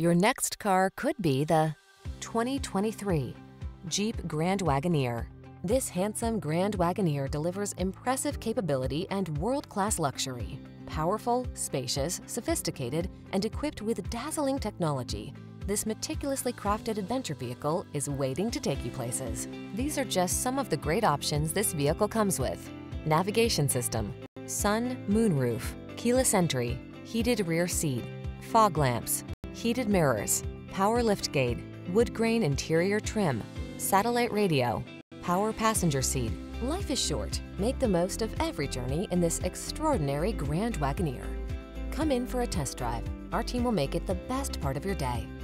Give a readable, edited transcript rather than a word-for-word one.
Your next car could be the 2023 Jeep Grand Wagoneer. This handsome Grand Wagoneer delivers impressive capability and world-class luxury. Powerful, spacious, sophisticated, and equipped with dazzling technology, this meticulously crafted adventure vehicle is waiting to take you places. These are just some of the great options this vehicle comes with: navigation system, sun, moonroof, keyless entry, heated rear seat, fog lamps, heated mirrors, power liftgate, wood grain interior trim, satellite radio, power passenger seat. Life is short. Make the most of every journey in this extraordinary Grand Wagoneer. Come in for a test drive. Our team will make it the best part of your day.